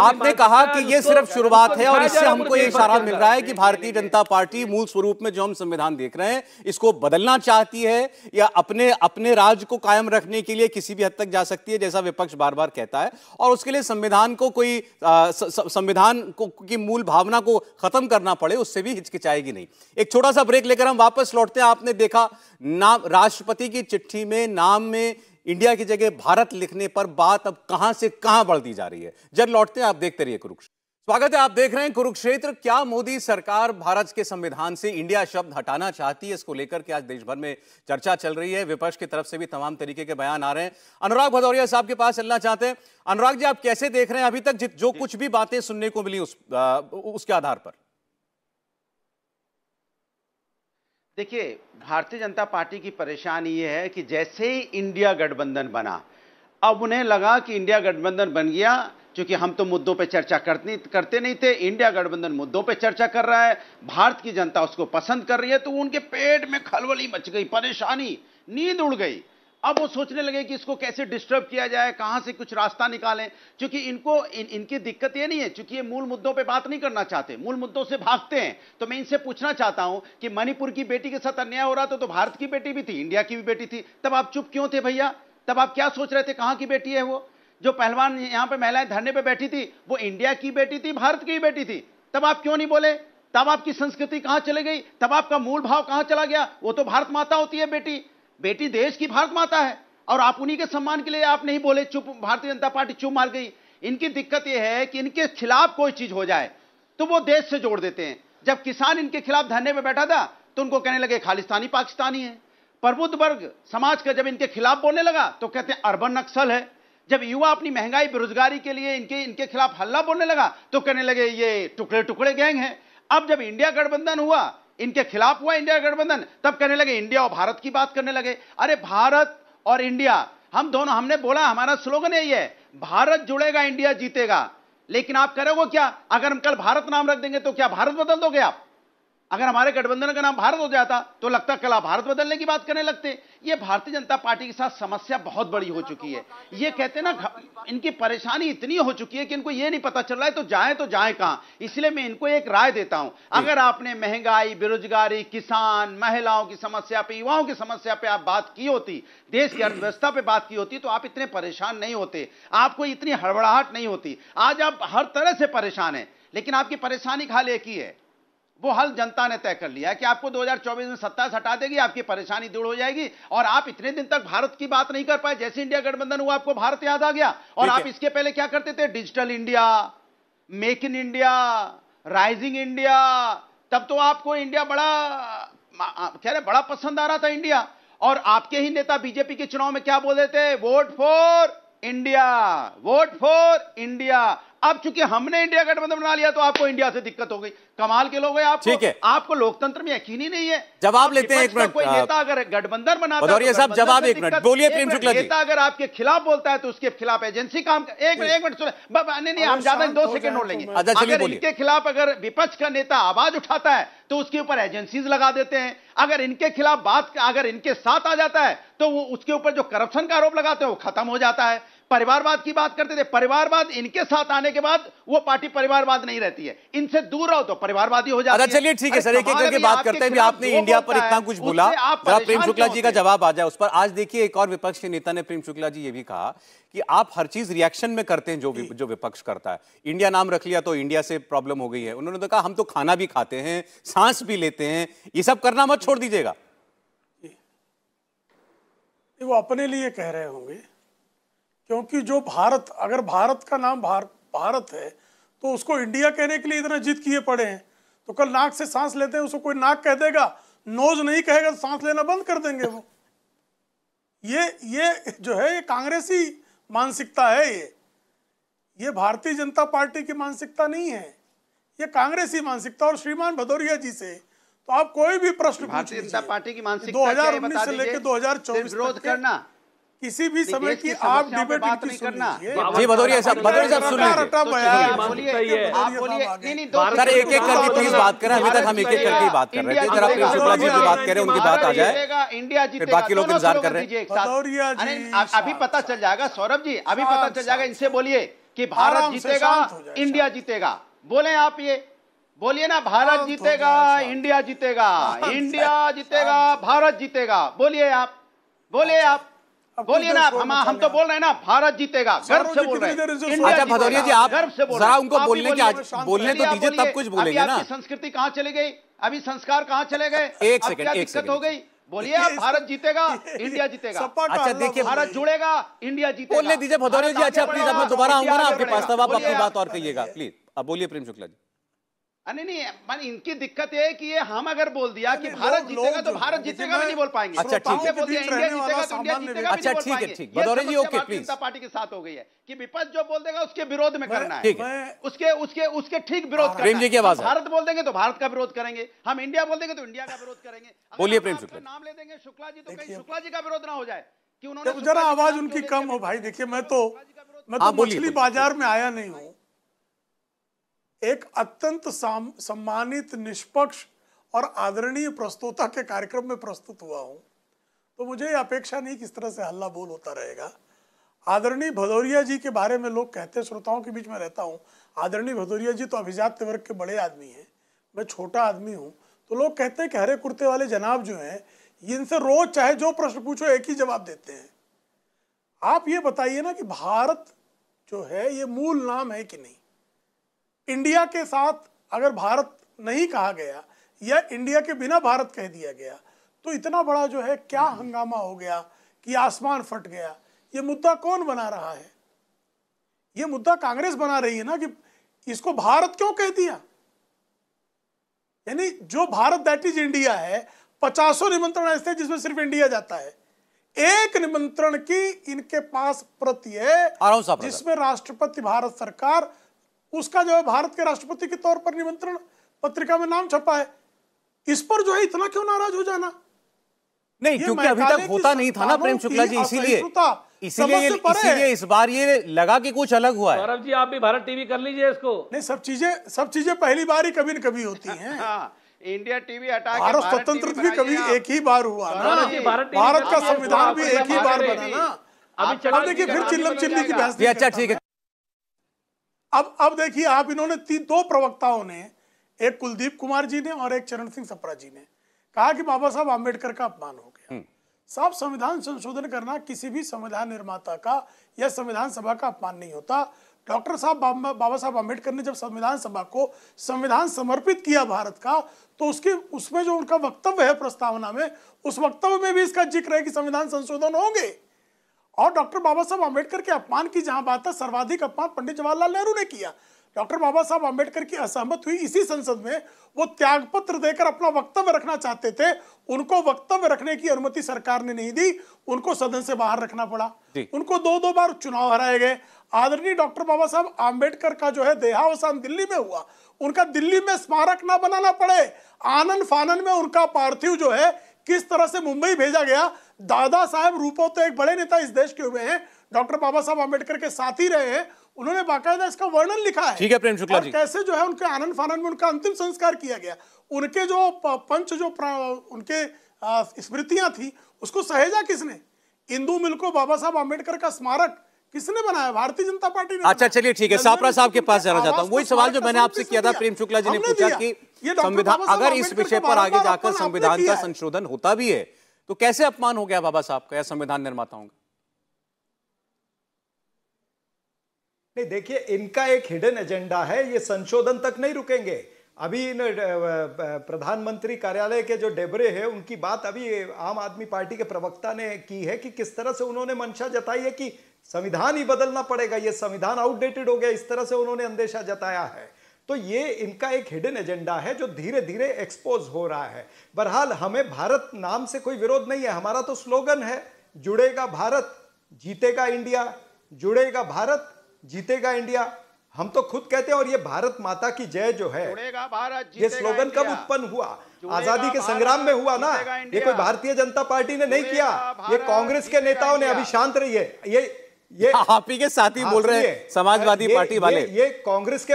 आपने कहा कि ये सिर्फ शुरुआत है और इससे हमको ये इशारा मिल रहा है कि भारतीय जनता पार्टी मूल स्वरूप में जो हम संविधान देख रहे हैं इसको बदलना चाहती है या अपने राज को कायम रखने के लिए किसी भी हद तक जा सकती है, जैसा विपक्ष बार बार कहता है, और उसके लिए संविधान को कोई संविधान की मूल भावना को खत्म करना पड़े उससे भी हिचकिचाएगी नहीं। एक छोटा सा ब्रेक लेकर हम वापस लौटते हैं। आपने देखा नाम, राष्ट्रपति की चिट्ठी में नाम में इंडिया की जगह भारत लिखने पर बात अब कहां से कहां बढ़ती जा रही है। जब लौटते हैं आप देखते रहिए कुरुक्षेत्र। स्वागत है, आप देख रहे हैं कुरुक्षेत्र। क्या मोदी सरकार भारत के संविधान से इंडिया शब्द हटाना चाहती है, इसको लेकर के आज देश भर में चर्चा चल रही है, विपक्ष की तरफ से भी तमाम तरीके के बयान आ रहे हैं। अनुराग भदौरिया साहब के पास चलना चाहते हैं। अनुराग जी आप कैसे देख रहे हैं अभी तक जो कुछ भी बातें सुनने को मिली उसके आधार पर? देखिए भारतीय जनता पार्टी की परेशानी यह है कि जैसे ही इंडिया गठबंधन बना अब उन्हें लगा कि इंडिया गठबंधन बन गया, क्योंकि हम तो मुद्दों पे चर्चा करते नहीं थे, इंडिया गठबंधन मुद्दों पे चर्चा कर रहा है, भारत की जनता उसको पसंद कर रही है, तो उनके पेट में खलबली मच गई, परेशानी, नींद उड़ गई। अब वो सोचने लगे कि इसको कैसे डिस्टर्ब किया जाए, कहां से कुछ रास्ता निकालें, क्योंकि इनकी दिक्कत ये नहीं है, क्योंकि ये मूल मुद्दों पे बात नहीं करना चाहते, मूल मुद्दों से भागते हैं। तो मैं इनसे पूछना चाहता हूं कि मणिपुर की बेटी के साथ अन्याय हो रहा था तो भारत की बेटी भी थी, इंडिया की भी बेटी थी, तब आप चुप क्यों थे भैया? तब आप क्या सोच रहे थे? कहां की बेटी है वो? जो पहलवान यहाँ पे महिलाएं धरने पे बैठी थी वो इंडिया की बेटी थी, भारत की बेटी थी, तब आप क्यों नहीं बोले? तब आपकी संस्कृति कहाँ चले गई? तब आपका मूल भाव कहाँ चला गया? वो तो भारत माता होती है, बेटी बेटी देश की भारत माता है, और आप उन्हीं के सम्मान के लिए आप नहीं बोले, चुप, भारतीय जनता पार्टी चुप मार गई। इनकी दिक्कत यह है कि इनके खिलाफ कोई चीज हो जाए तो वो देश से जोड़ देते हैं। जब किसान इनके खिलाफ धरने पर बैठा था तो उनको कहने लगे खालिस्तानी पाकिस्तानी है, प्रबुद्ध वर्ग समाज का जब इनके खिलाफ बोलने लगा तो कहते हैं अर्बन नक्सल है, जब युवा अपनी महंगाई बेरोजगारी के लिए इनके खिलाफ हल्ला बोलने लगा तो कहने लगे ये टुकड़े टुकड़े गैंग हैं। अब जब इंडिया गठबंधन हुआ, इनके खिलाफ हुआ इंडिया गठबंधन, तब कहने लगे इंडिया और भारत की बात करने लगे। अरे भारत और इंडिया हम दोनों, हमने बोला हमारा स्लोगन यही है, भारत जुड़ेगा इंडिया जीतेगा, लेकिन आप करोगे क्या? अगर हम कल भारत नाम रख देंगे तो क्या भारत बदल दोगे आप? अगर हमारे गठबंधन का नाम भारत हो जाता तो लगता कल आप भारत बदलने की बात करने लगते। ये भारतीय जनता पार्टी के साथ समस्या बहुत बड़ी हो चुकी है। ये कहते ना, इनकी परेशानी इतनी हो चुकी है कि इनको ये नहीं पता चल रहा है तो जाए कहाँ। इसलिए मैं इनको एक राय देता हूं, अगर आपने महंगाई, बेरोजगारी, किसान, महिलाओं की समस्या पे, युवाओं की समस्या पे आप बात की होती, देश की अर्थव्यवस्था पे बात की होती, तो आप इतने परेशान नहीं होते, आपको इतनी हड़बड़ाहट नहीं होती। आज आप हर तरह से परेशान हैं, लेकिन आपकी परेशानी खाली एक ही है, वो हल जनता ने तय कर लिया है कि आपको 2024 में सत्ता से हटा देगी, आपकी परेशानी दूर हो जाएगी। और आप इतने दिन तक भारत की बात नहीं कर पाए, जैसे इंडिया गठबंधन हुआ आपको भारत याद आ गया। और आप इसके पहले क्या करते थे? Digital India, make in India, rising India, तब तो आपको इंडिया बड़ा पसंद आ रहा था इंडिया। और आपके ही नेता बीजेपी के चुनाव में क्या बोल रहे थे? Vote for India, vote for India. अब चूंकि हमने इंडिया गठबंधन बना लिया तो आपको इंडिया से दिक्कत हो गई। कमाल के लोग हैं आप। ठीक है, आपको लोकतंत्र में यकीन ही नहीं है। जवाब लेते हैं एक मिनट। कोई नेता अगर गठबंधन बनाता है साहब, जवाब एक मिनट, बोलिए प्रेम शुक्ला जी। नेता अगर आपके खिलाफ बोलता है तो उसके खिलाफ एजेंसी काम। एक मिनट सुने, हम ज्यादा 2 सेकंड और लेंगे। अगर इनके खिलाफ अगर विपक्ष का नेता आवाज उठाता है तो उसके ऊपर एजेंसीज लगा देते हैं। अगर इनके खिलाफ बात, अगर इनके साथ आ जाता है तो वो उसके ऊपर जो करप्शन का आरोप लगाते हैं वो खत्म हो जाता है। परिवारवाद की बात करते थे, परिवारवाद इनके साथ आने के बाद वो पार्टी परिवारवाद नहीं रहती है। इनसे दूर रहो तो परिवारवादी हो जाती है। चलिए ठीक है सर, एक एक करके बात करते हैं। आपने इंडिया पर इतना कुछ बोला, प्रेम शुक्ला जी का जवाब आ जाए उस पर। आज देखिए एक और विपक्ष के नेता ने, प्रेम शुक्ला जी, ये भी कहा कि आप हर चीज रिएक्शन में करते हैं। जो विपक्ष करता है, इंडिया नाम रख लिया तो इंडिया से प्रॉब्लम हो गई है। उन्होंने तो कहा हम तो खाना भी खाते हैं, सांस भी लेते हैं, ये सब करना मत छोड़ दीजिएगा। वो अपने लिए कह रहे होंगे, क्योंकि जो भारत, अगर भारत का नाम भारत है तो उसको इंडिया कहने के लिए इतना जिद किए पड़े हैं। तो कल नाक से सांस लेते हैं, उसको कोई नाक कह देगा, नोज नहीं कहेगा, सांस लेना बंद कर देंगे वो। ये जो है ये कांग्रेसी मानसिकता है। ये भारतीय जनता पार्टी की मानसिकता नहीं है, ये कांग्रेसी मानसिकता। और श्रीमान भदौरिया जी से तो आप कोई भी प्रश्न भारतीय जनता पार्टी की मानसिकता 2019 से लेकर 2024 विरोध करना, किसी भी समय की आप डिबेट नहीं करना। जी भदौरिया साहब, भदौरिया साहब सुन लीजिए। सर एक एक करके प्लीज बात करें, अभी तक हम एक एक करके ही बात कर रहे थे। जरा प्रेम शुक्ला जी की बात करें, उनकी बात आ जाए, इंडिया जीतेगा, बाकी लोग इंतजार कर रहे हैं। अभी पता चल जाएगा सौरभ जी, अभी पता चल जाएगा। इनसे बोलिए कि भारत जीतेगा, इंडिया जीतेगा। बोले आप, ये बोलिए ना, भारत जीतेगा, इंडिया जीतेगा, इंडिया जीतेगा, भारत जीतेगा। बोलिए आप, बोलिए आप, बोलिए ना। हम तो बोल रहे हैं ना, भारत जीतेगा, गर्व से बोल रहे हैं। अच्छा भदौरिया जी, आप जरा उनको बोलने की आज बोलने तो दीजिए, तब कुछ बोलेंगे ना। संस्कृति कहाँ चली गई, अभी संस्कार कहाँ चले गए, क्या दिक्कत हो गई? बोलिए आप, भारत जीतेगा, इंडिया जीतेगा। अच्छा देखिए, भारत जुड़ेगा, इंडिया जीतेगा। बोलने दीजिए भदौरिया जी। अच्छा प्लीज, अब मैं दोबारा आऊंगा ना आपके पास, तब आप अपनी बात और कहिएगा प्लीज। अब बोलिए प्रेम शुक्ला जी। अरे नहीं, मान इनकी दिक्कत है कि ये हम अगर बोल दिया कि भारत जीतेगा तो भारत जीतेगा भी नहीं बोल पाएंगे। अच्छा ठीक है, बोलिए इंडिया जीतेगा तो इंडिया जीतेगा भी नहीं बोल पाएंगे। ठीक है, भदौरिया जी ओके प्लीज। जनता पार्टी के साथ हो गई है कि विपक्ष जो बोल देगा उसके विरोध में करना है, उसके उसके उसके ठीक विरोध करना है। भारत बोल देंगे तो भारत का विरोध करेंगे हम, इंडिया बोल देंगे तो इंडिया का विरोध करेंगे। बोलिए प्रेम शुक्ला। नाम ले देंगे शुक्ला जी, तो कहीं शुक्ला जी का विरोध ना हो जाए कि उन्होंने। जरा आवाज उनकी कम हो भाई। देखिए, मैं तो मछली बाजार में आया नहीं हूँ। एक अत्यंत सम्मानित, निष्पक्ष और आदरणीय प्रस्तोता के कार्यक्रम में प्रस्तुत हुआ हूं, तो मुझे अपेक्षा नहीं कि इस तरह से हल्ला बोल होता रहेगा। आदरणीय भदौरिया जी के बारे में लोग कहते हैं, श्रोताओं के बीच में रहता हूं, आदरणीय भदौरिया जी तो अभिजात वर्ग के बड़े आदमी हैं, मैं छोटा आदमी हूं, तो लोग कहते हैं कि हरे कुर्ते वाले जनाब जो हैं, इनसे रोज चाहे जो प्रश्न पूछो एक ही जवाब देते हैं। आप ये बताइए ना कि भारत जो है ये मूल नाम है कि नहीं। इंडिया के साथ अगर भारत नहीं कहा गया या इंडिया के बिना भारत कह दिया गया तो इतना बड़ा जो है क्या हंगामा हो गया कि आसमान फट गया। ये मुद्दा कौन बना रहा है? ये मुद्दा कांग्रेस बना रही है ना, कि इसको भारत क्यों कह दिया। यानी जो भारत दैट इज इंडिया है, 500 निमंत्रण ऐसे जिसमें सिर्फ इंडिया जाता है। एक निमंत्रण की इनके पास प्रति है जिसमें राष्ट्रपति, भारत सरकार, उसका जो है भारत के राष्ट्रपति के तौर पर निमंत्रण पत्रिका में नाम छपा है। इस पर जो है इतना क्यों नाराज हो जाना? नहीं, क्योंकि अभी तक होता नहीं था ना प्रेम शुक्ला जी, इसीलिए इस बार ये लगा कि कुछ अलग हुआ है। सौरभ जी आप भी भारत टीवी कर लीजिए इसको। नहीं, सब चीजें पहली बार ही कभी न कभी होती हैं। इंडिया टीवी हटा के भारत स्वतंत्र भी कभी एक ही बार हुआ ना, भारत का संविधान भी एक ही बार बना ना। अभी देखिए फिर चिल्लम चिल्ली की बहस। अच्छा ठीक है, अब देखिए आप, इन्होंने दो प्रवक्ताओं ने, एक कुलदीप कुमार जी ने और एक चरण सिंह सांपरा जी ने कहा कि बाबा साहब अंबेडकर का अपमान हो गया। साहब, संविधान संशोधन करना किसी भी संविधान निर्माता का या संविधान सभा का अपमान नहीं होता। डॉक्टर साहब बाबा साहब अंबेडकर ने जब संविधान सभा को संविधान समर्पित किया भारत का, तो उसमें जो उनका वक्तव्य है प्रस्तावना में, उस वक्तव्य में भी इसका जिक्र है कि संविधान संशोधन होंगे। और डॉक्टर बाबा साहब अंबेडकर के अपमान की जहां बात है, सर्वाधिक अपमान पंडित जवाहरलाल नेहरू ने किया। डॉक्टर बाबा साहब अंबेडकर की असहमत हुई इसी संसद में, वो त्यागपत्र देकर अपना वक्तव्य रखना चाहते थे, उनको वक्तव्य रखने की अनुमति सरकार ने नहीं दी, उनको सदन से बाहर रखना पड़ा, उनको दो बार चुनाव हराए गए। आदरणीय डॉक्टर बाबा साहब अंबेडकर का जो है देहावसान दिल्ली में हुआ, उनका दिल्ली में स्मारक ना बनाना पड़े, आनन फानन में उनका पार्थिव जो है किस तरह से मुंबई भेजा गया। दादा साहब रूपो तो एक बड़े नेता इस देश के हुए हैं, डॉक्टर बाबा साहब अंबेडकर के साथ ही रहे हैं, उन्होंने बाकायदा इसका वर्णन लिखा है। ठीक है प्रेम शुक्ला जी, कैसे जो है उनके आनन फानन में उनका अंतिम संस्कार किया गया, उनके जो पंच जो उनके स्मृतियां थी उसको सहेजा किसने? इंदू मिल को बाबा साहब अंबेडकर का स्मारक किसने बनाया? भारतीय जनता पार्टी ने। अच्छा चलिए ठीक है, सांपरा साहब के पास जाना चाहता हूँ। वही सवाल जो मैंने आपसे किया था, प्रेम शुक्ला जी ने पूछा कि संविधान, अगर इस विषय पर आगे जाकर संविधान का संशोधन होता भी है तो कैसे अपमान हो गया बाबा साहब का या संविधान निर्माताओं का? नहीं देखिए, इनका एक हिडन एजेंडा है, ये संशोधन तक नहीं रुकेंगे। अभी प्रधानमंत्री कार्यालय के जो डोब्रे हैं उनकी बात अभी आम आदमी पार्टी के प्रवक्ता ने की है कि किस तरह से उन्होंने मंशा जताई है कि संविधान ही बदलना पड़ेगा, ये संविधान आउटडेटेड हो गया, इस तरह से उन्होंने अंदेशा जताया है। तो ये इनका एक हिडन एजेंडा है जो धीरे धीरे एक्सपोज हो रहा है। बहरहाल हमें भारत नाम से कोई विरोध नहीं है, हमारा तो स्लोगन है जुड़ेगा भारत जीतेगा इंडिया, जुड़ेगा भारत जीतेगा इंडिया, हम तो खुद कहते हैं। और ये भारत माता की जय जो है, ये स्लोगन कब उत्पन्न हुआ? आजादी के संग्राम में हुआ ना, ये कोई भारतीय जनता पार्टी ने नहीं किया, ये कांग्रेस के नेताओं ने। अभी शांत रहिए, ये आप ही के साथ ही बोल रहे हैं समाजवादी पार्टी वाले। ये कांग्रेस के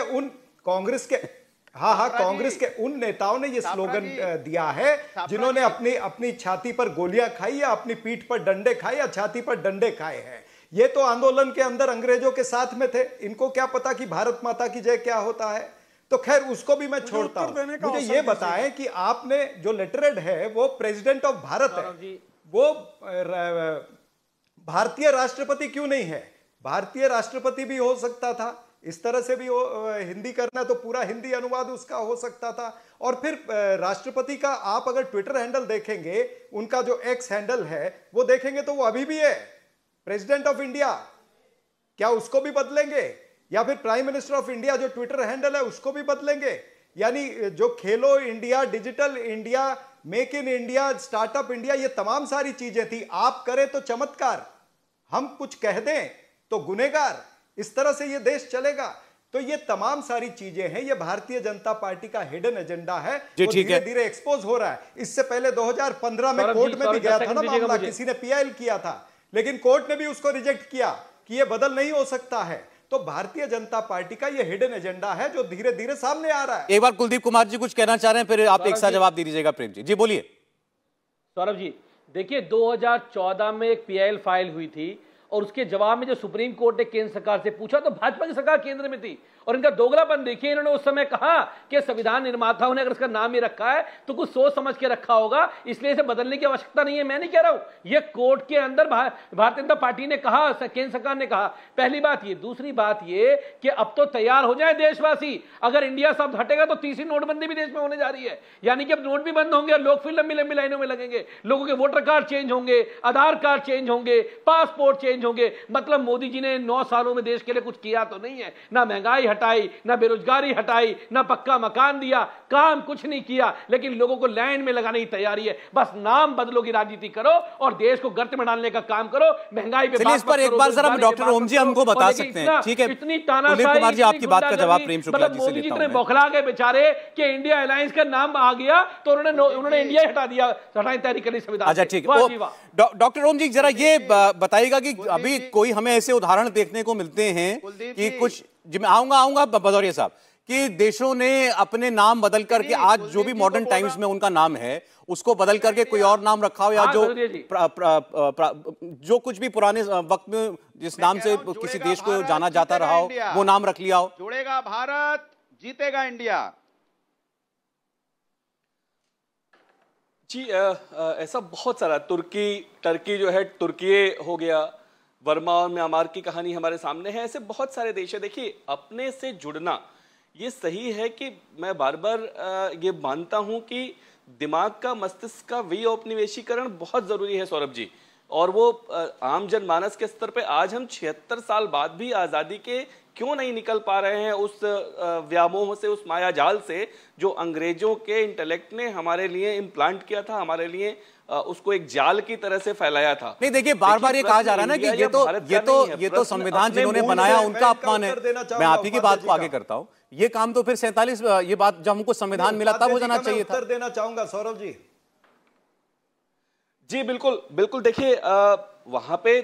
हाँ कांग्रेस के उन नेताओं ने ये स्लोगन दिया है जिन्होंने अपनी छाती पर गोलियां खाई या अपनी पीठ पर डंडे खाए या छाती पर डंडे खाए हैं। ये तो आंदोलन के अंदर अंग्रेजों के साथ में थे, इनको क्या पता कि भारत माता की जय क्या होता है। तो खैर उसको भी मैं छोड़ता हूं, मुझे ये बताएं कि आपने जो लेटरेड है वो प्रेसिडेंट ऑफ भारत है, वो भारतीय राष्ट्रपति क्यों नहीं है? भारतीय राष्ट्रपति भी हो सकता था, इस तरह से भी वो हिंदी करना तो पूरा हिंदी अनुवाद उसका हो सकता था। और फिर राष्ट्रपति का आप अगर ट्विटर हैंडल देखेंगे, उनका जो एक्स हैंडल है वो देखेंगे तो वो अभी भी है प्रेसिडेंट ऑफ इंडिया। क्या उसको भी बदलेंगे? या फिर प्राइम मिनिस्टर ऑफ इंडिया जो ट्विटर हैंडल है उसको भी बदलेंगे? यानी जो Khelo India, digital India, make in India, startup India, ये तमाम सारी चीजें थी। आप करें तो चमत्कार, हम कुछ कह दें तो गुनेगार, इस तरह से ये देश चलेगा। तो ये तमाम सारी चीजें हैं, ये भारतीय जनता पार्टी का हिडन एजेंडा है, धीरे-धीरे एक्सपोज हो रहा है। इससे पहले 2015 में कोर्ट में भी गया था ना मामला, किसी ने पीआईएल किया था, लेकिन कोर्ट ने भी उसको रिजेक्ट किया कि ये बदल नहीं हो सकता है। तो भारतीय जनता पार्टी का ये हिडन एजेंडा है जो धीरे धीरे सामने आ रहा है। एक बार कुलदीप कुमार जी कुछ कहना चाह रहे हैं, फिर आप एक साथ जवाब दे दीजिएगा प्रेम जी। जी बोलिए सौरभ जी। देखिए 2014 में एक पीआईएल फाइल हुई थी और उसके जवाब में जो सुप्रीम कोर्ट ने केंद्र सरकार से पूछा तो भाजपा की सरकार केंद्र में थी, और इनका दोगलापन देखिए, इन्होंने उस समय कहा कि संविधान निर्माताओं ने अगर इसका नाम ही रखा है तो कुछ सोच समझ के रखा होगा, इसलिए इसे बदलने की आवश्यकता नहीं है। मैं नहीं कह रहा हूं, यह कोर्ट के अंदर भारतीय जनता पार्टी ने कहा, केंद्र सरकार ने कहा, पहली बात ये। दूसरी बात ये कि अब तो तैयार हो जाए देशवासी, अगर इंडिया साहब हटेगा तो तीसरी नोटबंदी भी देश में होने जा रही है, यानी कि अब नोट भी बंद होंगे और लोग फिर लंबी लाइनों में लगेंगे, लोगों के वोटर कार्ड चेंज होंगे, आधार कार्ड चेंज होंगे, पासपोर्ट चेंज होंगे। मतलब मोदी जी ने 9 सालों में देश के लिए कुछ किया तो नहीं है, ना महंगाई हटाई, ना बेरोजगारी हटाई, ना पक्का मकान दिया, काम कुछ नहीं किया, लेकिन लोगों को लाइन में लगाने की तैयारी है। बस नाम बदलो की राजनीति करो और देश को गर्त में डालने का काम करो, महंगाई पे इस पर एक बार जरा डॉक्टर ओम जी हमको बता सकते हैं, ठीक है? इतनी तानाशाही, आपकी बात का जवाब प्रेम शुक्ला जी से लेता हूं। मोदी जी इतने बौखला गए बेचारे कि इंडिया अलायंस का नाम आ गया तो उन्होंने इंडिया हटा दिया, हटाने की तैयारी करी संविधान। अच्छा ठीक है डॉक्टर ओम जी, जरा ये बताइएगा कि अभी कोई हमें ऐसे उदाहरण देखने को मिलते हैं कि कुछ, मैं आऊंगा भदौरिया साहब, कि देशों ने अपने नाम बदल करके आज जो भी मॉडर्न टाइम्स में उनका नाम है उसको बदल करके कोई और नाम रखा हो, या जो कुछ भी पुराने वक्त में जिस नाम से किसी देश को जाना जाता रहा हो वो नाम रख लिया हो। जुड़ेगा भारत जीतेगा इंडिया। जी ऐसा बहुत सारा, टर्की जो है तुर्की हो गया, वर्मा और म्यांमार की कहानी हमारे सामने है, ऐसे बहुत सारे देश हैं। देखिए अपने से जुड़ना ये सही है कि मैं बार बार ये मानता हूँ कि दिमाग का, मस्तिष्क का व्योपनिवेशीकरण बहुत ज़रूरी है सौरभ जी, और वो आम जनमानस के स्तर पे आज हम 76 साल बाद भी आज़ादी के क्यों नहीं निकल पा रहे हैं उस व्यामोह से, उस मायाजाल से जो अंग्रेजों के इंटेलेक्ट ने हमारे लिए इम्प्लांट किया था, हमारे लिए उसको एक जाल की तरह से फैलाया था। नहीं देखिए, बार बार ये कहा जा रहा है ना कि ये तो संविधान जिन्होंने बनाया उनका अपमान है। मैं आप ही की बात को आगे करता हूँ। ये काम तो फिर 47 ये बात जब हमको संविधान मिला तब हो जाना चाहिए था। उत्तर देना चाहूंगा सौरभ जी। जी बिल्कुल बिल्कुल, देखिए वहां पे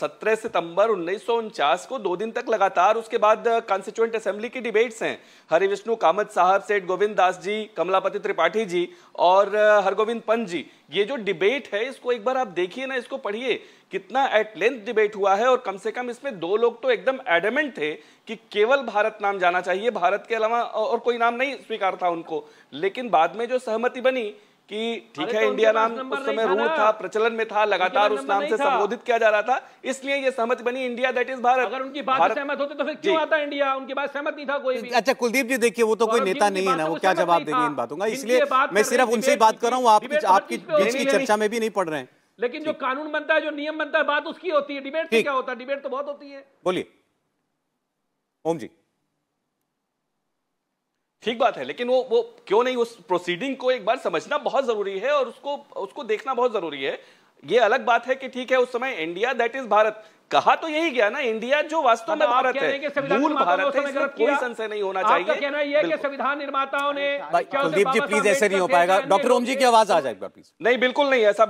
17 सितंबर 1949 को 2 दिन तक लगातार, उसके बाद कॉन्स्टिट्यूएंट असेंबली की डिबेट्स हैं। हरिविष्णु कामत साहब, सेठ गोविंद दास जी, कमलापति त्रिपाठी जी और हरगोविंद पंत जी, ये जो डिबेट है इसको एक बार आप देखिए ना, इसको पढ़िए, कितना एट लेंथ डिबेट हुआ है। और कम से कम इसमें 2 लोग तो एकदम एडमेंट थे कि केवल भारत नाम जाना चाहिए, भारत के अलावा और कोई नाम नहीं स्वीकार था उनको। लेकिन बाद में जो सहमति बनी कि ठीक है, इंडिया नाम उस समय रूल था, प्रचलन में था, लगातार उस नाम से संबोधित किया जा रहा था, इसलिए ये सहमति बनी इंडिया दैट इज भारत। अगर उनकी बात सहमत होते तो फिर क्यों आता इंडिया, उनकी बात सहमत नहीं था कोई भी। अच्छा कुलदीप जी, देखिए वो तो कोई नेता नहीं है ना, वो क्या जवाब देंगे इन बातों का, इसलिए मैं सिर्फ उनसे ही बात कर रहा हूँ, आपकी बीच की चर्चा में भी नहीं पड़ रहे हैं। लेकिन जो कानून बनता है, जो नियम बनता है, बात उसकी होती है, डिबेट से क्या होता है, डिबेट तो बहुत होती है। बोलिए ओम जी। ठीक बात है, लेकिन वो क्यों नहीं, उस प्रोसीडिंग को एक बार समझना बहुत जरूरी है और उसको देखना बहुत जरूरी है। ये अलग बात है कि ठीक है उस समय इंडिया दैट इज भारत कहा तो यही गया ना, इंडिया जो वास्तव में भारत है, मूल भारत है, इसमें कोई संशय नहीं होना चाहिए कि संविधान निर्माताओं ने। कुलदीप जी प्लीज, ऐसे नहीं हो पाएगा। डॉक्टर ओम जी की आवाज आ जाएगी प्लीज। नहीं बिल्कुल नहीं, ऐसा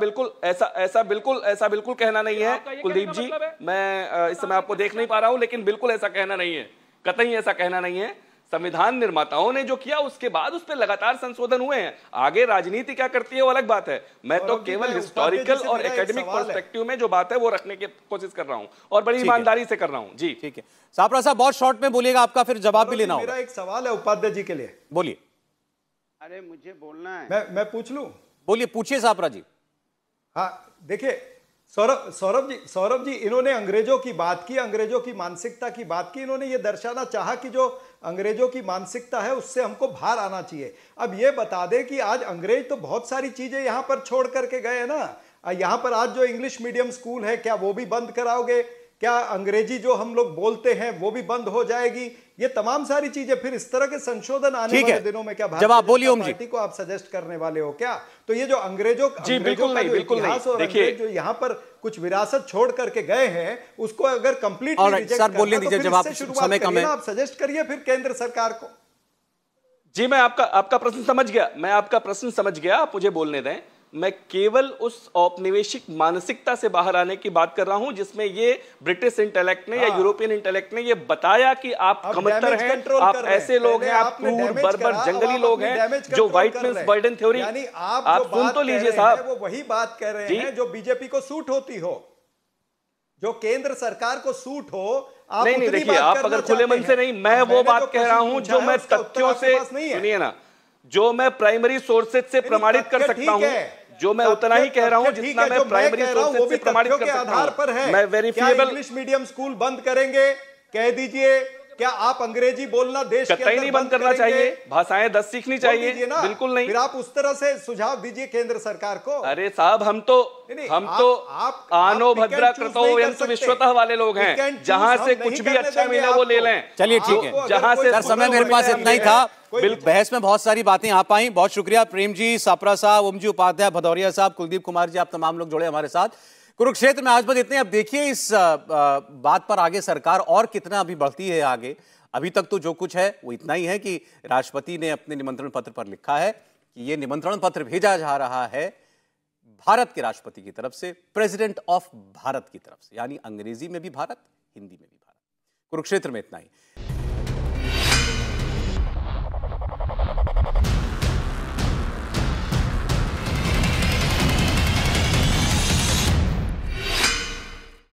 बिल्कुल कहना नहीं है कुलदीप जी। मैं इस समय आपको देख नहीं पा रहा हूँ, लेकिन बिल्कुल ऐसा कहना नहीं है, कतई ऐसा कहना नहीं है। संविधान निर्माताओं ने जो किया उसके बाद उस पर लगातार संशोधन हुए हैं। आगे राजनीति क्या करती है वो अलग बात है, मैं तो केवल हिस्टोरिकल और एकेडमिक पर्सपेक्टिव में जो बात है वो रखने की कोशिश कर रहा हूं और बड़ी ईमानदारी से कर रहा हूं। जी ठीक है, सांपरा साहब बहुत शॉर्ट में बोलिएगा, आपका फिर जवाब भी लेना होगा। मेरा एक सवाल है उपाध्याय जी के लिए, बोलिए। अरे मुझे बोलना है, मैं पूछ लूं? बोलिए, पूछिए सांपरा जी। हाँ देखिए सौरभ जी इन्होंने अंग्रेजों की बात की, अंग्रेजों की मानसिकता की बात की, इन्होंने ये दर्शाना चाहा कि जो अंग्रेजों की मानसिकता है उससे हमको बाहर आना चाहिए। अब ये बता दें कि आज अंग्रेज तो बहुत सारी चीज़ें यहाँ पर छोड़ करके गए हैं ना, यहाँ पर आज जो इंग्लिश मीडियम स्कूल है क्या वो भी बंद कराओगे, क्या अंग्रेजी जो हम लोग बोलते हैं वो भी बंद हो जाएगी, ये तमाम सारी चीजें फिर इस तरह के संशोधन आने वाले दिनों में क्या भारतीय को आप सजेस्ट करने वाले हो क्या? तो ये जो अंग्रेजों का देखिए जो यहाँ पर कुछ विरासत छोड़ करके गए हैं उसको अगर कंप्लीटली रिजेक्ट करना आप सजेस्ट करिए फिर केंद्र सरकार को। जी मैं आपका प्रश्न समझ गया, आप मुझे बोलने दें। मैं केवल उस औपनिवेशिक मानसिकता से बाहर आने की बात कर रहा हूं जिसमें ये ब्रिटिश इंटेलेक्ट ने या यूरोपियन इंटेलेक्ट ने ये बताया कि आप कमतर हैं, आप ऐसे लोग हैं, आप क्रूर बर्बर जंगली लोग हैं, जो व्हाइटमैन्स बर्डन थ्योरी। आप सुन तो लीजिए साहब, वो वही बात कर रहे हैं जो बीजेपी को सूट होती हो, जो केंद्र सरकार को सूट हो। नहीं देखिए, आप अगर खुले मन से नहीं, मैं वो बात कह रहा हूं जो मैं तथ्यों से, सुनिए ना, जो मैं प्राइमरी सोर्सेज से प्रमाणित कर सकता हूं, जो मैं उतना ही कह रहा हूं जितना मैं प्राइमरी सोर्सेज से प्रमाणित कर सकता हूं। मैं वेरिफिएबल इंग्लिश मीडियम स्कूल बंद करेंगे कह दीजिए, क्या आप अंग्रेजी बोलना देश के अंदर नहीं बंद करना चाहिए, भाषाएं 10 सीखनी चाहिए, बिल्कुल नहीं। फिर आप उस तरह से सुझाव दीजिए केंद्र सरकार को। अरे साहब हम तो आनो भद्रा कृतो यंत्र विश्वतः वाले लोग हैं, जहां से कुछ भी अच्छा मिले वो ले लें। चलिए ठीक है, जहां से समय मेरे पास इतना ही था। बहस में बहुत सारी बातें आ पाई, बहुत शुक्रिया प्रेम जी, सांपरा साहब, ओम जी उपाध्याय, भदौरिया साहब, कुलदीप कुमार जी, आप तमाम लोग जुड़े हमारे साथ। कुरुक्षेत्र में आज बस इतने। अब देखिए इस बात पर आगे सरकार और कितना अभी बढ़ती है आगे। अभी तक तो जो कुछ है वो इतना ही है कि राष्ट्रपति ने अपने निमंत्रण पत्र पर लिखा है कि ये निमंत्रण पत्र भेजा जा रहा है भारत के राष्ट्रपति की तरफ से, प्रेसिडेंट ऑफ भारत की तरफ से, यानी अंग्रेजी में भी भारत, हिंदी में भी भारत। कुरुक्षेत्र में इतना ही।